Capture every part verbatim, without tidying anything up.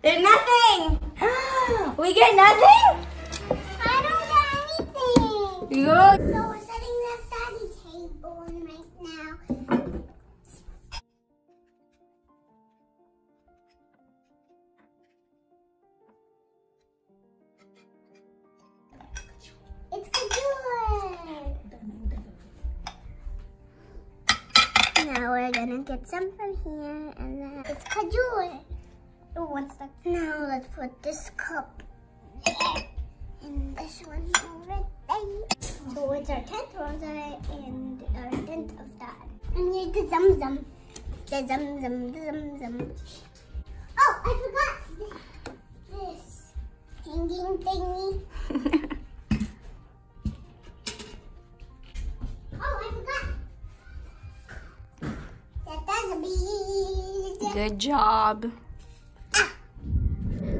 There's nothing. We get nothing? I don't get anything. Yeah. So we're setting the study table right now. It's khajoor. Now we're gonna get some from here and then it's khajoor. Oh, one stuck. Now let's put this cup in this one over there. So it's our tenth rosary and our tenth of that. And here's the zamzam. The zamzam, the zamzam. Oh, I forgot this hanging thingy. Oh, I forgot. That does a bead. Good job.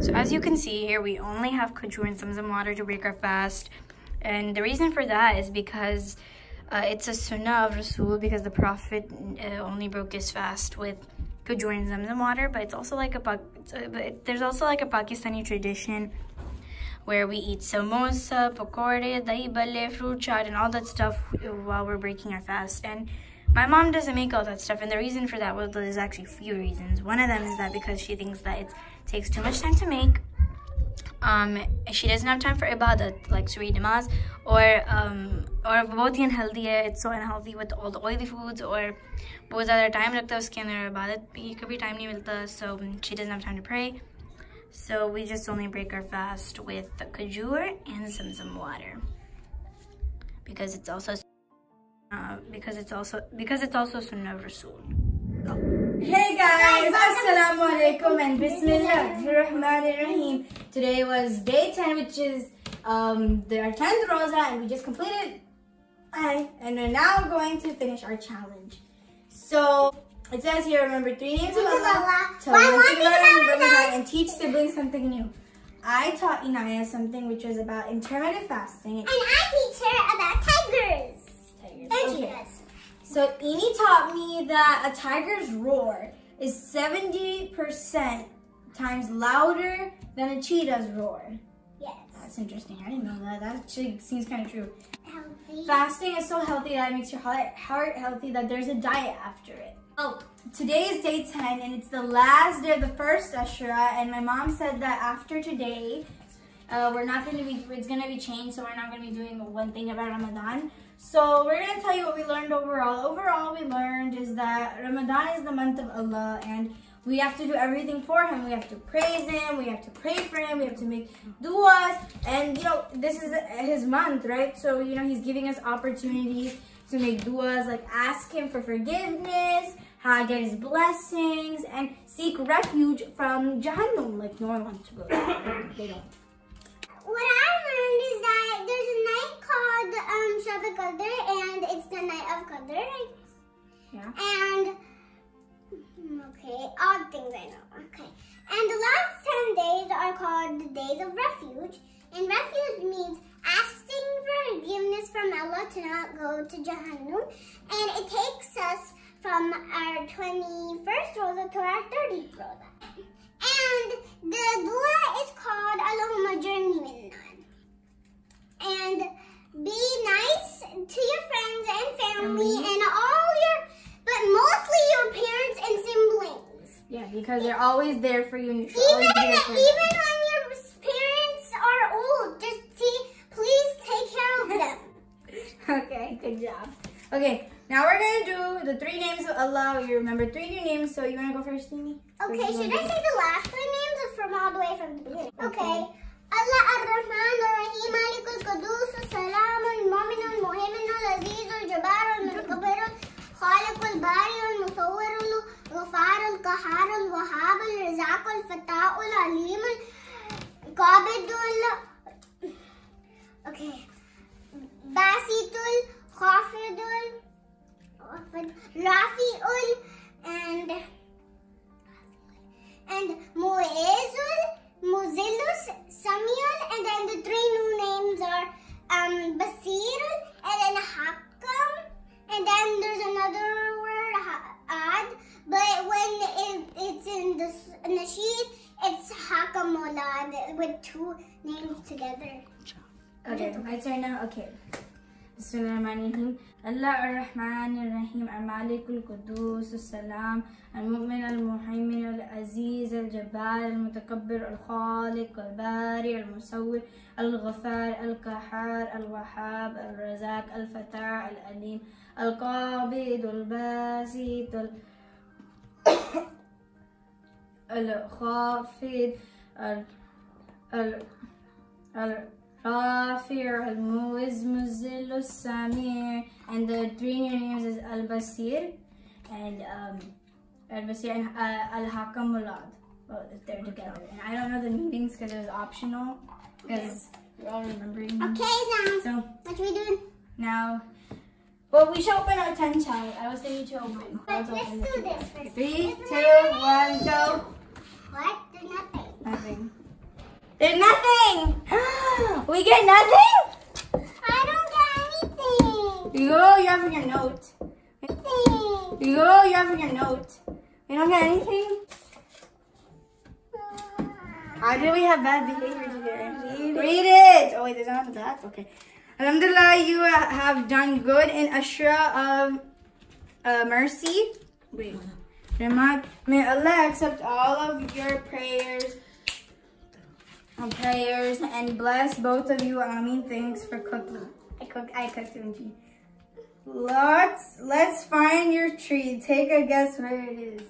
So as you can see here, we only have khajoor and zamzam water to break our fast. And the reason for that is because uh, it's a sunnah of Rasul, because the Prophet uh, only broke his fast with khajoor and zamzam water. But it's also like a, it's a but there's also like a Pakistani tradition where we eat samosa, pakore, daibale, fruit chaat, and all that stuff while we're breaking our fast. And my mom doesn't make all that stuff, and the reason for that was, well, there's actually a few reasons. One of them is that because she thinks that it takes too much time to make. Um, she doesn't have time for ibadat, like to read namaz, or um, or both unhealthy. It's so unhealthy with all the oily foods, or बहुत ज़्यादा time लगता है उसके अंदर इबादत कभी time नहीं मिलता, so she doesn't have time to pray. So we just only break our fast with khajoor and zamzam water, because it's also. Uh, because it's also because it's also sunnah of Rasul. No. Hey guys, assalamu alaikum and Bismillah ar-Rahman ar-Rahim. Today was day ten, which is um the, our tenth rosa, and we just completed and and are now going to finish our challenge. So it says here, remember three names of Allah, tell one thing about Ramadan, and teach siblings something new. I taught Inaya something which was about intermittent fasting, and I teach her about tigers. Okay. So Ini taught me that a tiger's roar is seventy percent times louder than a cheetah's roar. Yes. That's interesting. I didn't know that. That actually seems kind of true. Healthy. Fasting is so healthy that it makes your heart healthy, that there's a diet after it. Oh, today is day ten, and it's the last day of the first Ashura, and my mom said that after today, uh, we're not going to be, it's going to be changed, so we're not going to be doing one thing about Ramadan. So we're going to tell you what we learned overall. Overall, we learned is that Ramadan is the month of Allah, and we have to do everything for Him. We have to praise Him, we have to pray for Him, we have to make duas, and you know, this is His month, right? So, you know, He's giving us opportunities to make duas, like ask Him for forgiveness, how to get His blessings, and seek refuge from Jahannum, like no one wants to go there. They don't. What I learned is that there's a night called um, Shab al-Qadr, and it's the night of Qadr, I guess. Yeah. And, okay, odd things I know, okay. And the last ten days are called the days of refuge. And refuge means asking for forgiveness from Allah to not go to Jahannum. And it takes us from our twenty-first rosa to our thirtieth rosa. And the dua is called Allahumma jurni minnan. And be nice to your friends and family um, and all your, but mostly your parents and siblings. Yeah, because they're always there for you. And even there for even you. When your parents are old, just see, please take care of them. Okay, good job. Okay, now we're gonna do the three names of Allah. You remember three new names, so you wanna go first, Amy? Okay, should I say the last three names or from all the way from the beginning? Okay. Okay. Allah ar-Rahman ar-Rahim, Malik al-Qudus, al-Salam, al-Mu'min, al-Muhaymin, al-Aziz, al-Jabbar, al-Mutakabbir, al-Bari, al-Musawir, al-Ghafar, al-Qahar, al-Wahhab, al-Razaq, al-Fatah, al-Alim, al-Qabid, al- Okay. Basitul, Khafidul, Rafiul, and and Mu'ezul, Muzilus, Samiul, and then the three new names are um, Basir, and then Hakam, and then there's another word, Ad, but when it, it's in the nasheed, it's Hakam. Mawlana with two names together. Okay, my turn now. Okay. Bismillah ar-Rahman ar-Rahim. Allah ar-Rahman ar-Rahim, al-Malik al-Qudus, al-Salam, al-Mu'min, al-Muhaymin, al-Aziz, al-Jabbar, al-Mutakabbir, al-Khaliq, al-Bari, al-Musawir, al-Ghafar, al-Kahhar, al-Wahhab, al-Razak, al-Fatah, al-Alim, al-Qabid, al-Basir, al-Khafid, al-Al. Rafir, Al-Muiz, Muzil, Al-Samir, and the three new names is Al-Basir and um, Al-Basir and uh, Al-Hakam Mulad. Well, they're together. And I don't know the meanings because it was optional because okay. We're all remembering. Okay, now. So, what are we doing? Now, well, we should open our ten chai. I was thinking to open. But let's, let's open do this first. Three, let's two, one, go. What? There's nothing. Nothing. There's nothing! We get nothing? I don't get anything. You go, you have your note. Nothing. You go, you have your note. We don't get anything? How do we have bad behavior today? Read it! Oh wait, there's not that? Okay. Alhamdulillah, you have done good in Ashura of uh, mercy. Wait. May Allah accept all of your prayers. Our prayers and bless both of you. Ameen. Thanks for cooking. I cook. I cooked kimchi. Let's let's find your tree. Take a guess where it is.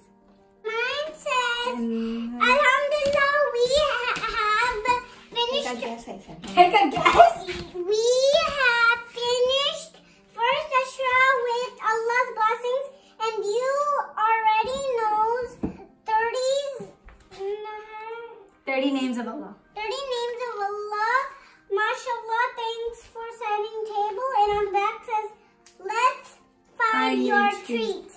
Mine says. And, uh, Alhamdulillah, we ha have finished. Take a guess. I said. Take a guess. We have finished first Ashura with Allah's blessings, and you already knows thirties. Thirty names of Allah. thirty names of Allah. MashaAllah, thanks for setting table. And on the back says, let's find, find your treat. treat.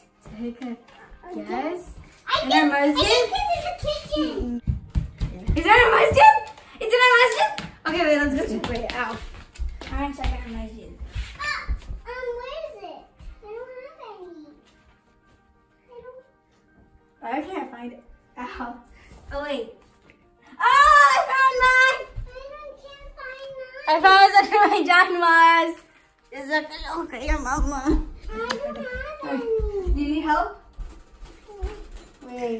Take a guess. I think, I think it's in the kitchen. Mm-hmm. Is that a masjid? It's in a masjid? Okay, wait, let's go check. Wait, ow. I'm going to check out a masjid. Ah, um, where is it? I don't have any. I don't. I can't find it. Ow. Oh, wait. Oh, I found mine! I don't, can't find mine. I found it under my pajamas. Is that okay, your mama? I don't have any. Do you need help? Wait.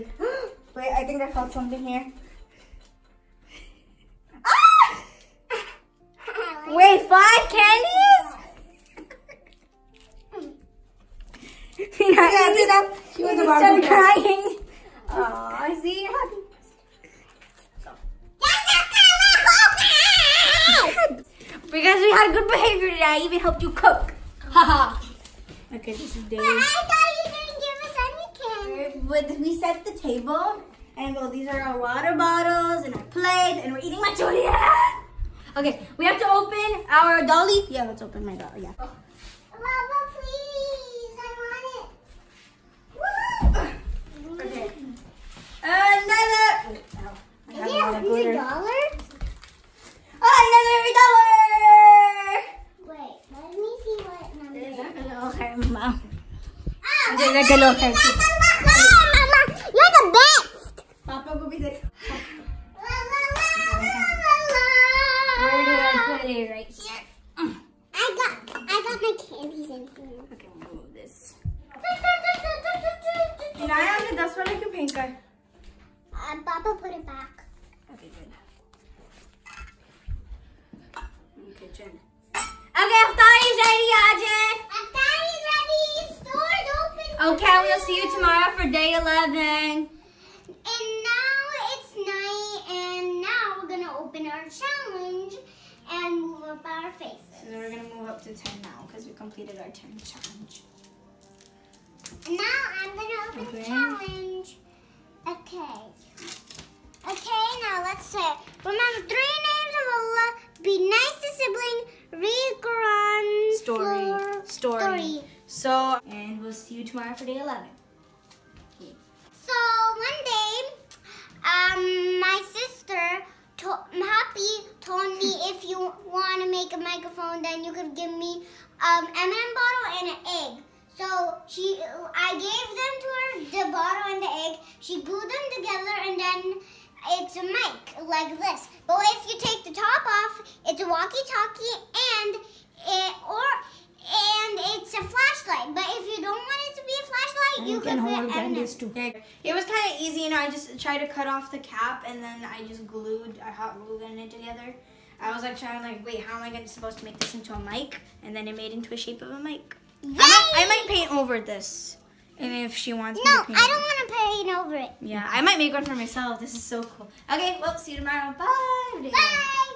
Wait, I think I found something here. Ah! Wait, five candies? Inaya ended up. She was about crying. Oh, I see you happy. Because we had good behavior today, I even helped you cook. Haha. Okay, this is Dave. But I thought you didn't give us any candy. But we set the table, and well, these are our water bottles and our plate, and we're eating my chorizo. Okay, we have to open our dolly. Yeah, let's open my dolly. Yeah. Oh. Lava, please. I want it. Woohoo! Okay. Another. Oh, I yeah, is it a dollar? Another dollar! Wait, let me see what number it is. Okay, Mom. Ah, okay, like a little hair. Mama, you're the best! Papa will be the... La, la, la, la, la, la. Where do I put it? Right here. I got, I got my candies in here. Okay, I'll move this. And I have the dust for like a painter. Uh, Papa put it back. Okay, good. Kitchen. Okay, iftar is ready, Ajay. Iftar is ready. Stores open. Okay, we'll see you tomorrow for day eleven. And now it's night, and now we're gonna open our challenge and move up our faces. So we're gonna move up to ten now because we completed our ten challenge. And now I'm gonna open okay. the challenge. Okay. Okay, now let's say remember three names of Allah. Be nice to sibling. Read Quran. Story. Story. Story. So, and we'll see you tomorrow for day eleven. Okay. So one day, um, my sister, to Happy, told me if you want to make a microphone, then you could give me um M and M bottle and an egg. So she, I gave them to her, the bottle and the egg. She glued them together, and then it's a mic like this. But if you take the top off, it's a walkie-talkie and it, or and it's a flashlight. But if you don't want it to be a flashlight, and you, you can, can hold candles too. It was kind of easy, you know. I just tried to cut off the cap and then I just glued, I hot glued it together. I was like trying, like, wait, how am I gonna, supposed to make this into a mic? And then it made into a shape of a mic. I might, I might paint over this. And if she wants no, me to paint No, I don't it. want to paint over it. Yeah, I might make one for myself. This is so cool. Okay, well, see you tomorrow. Bye. Bye.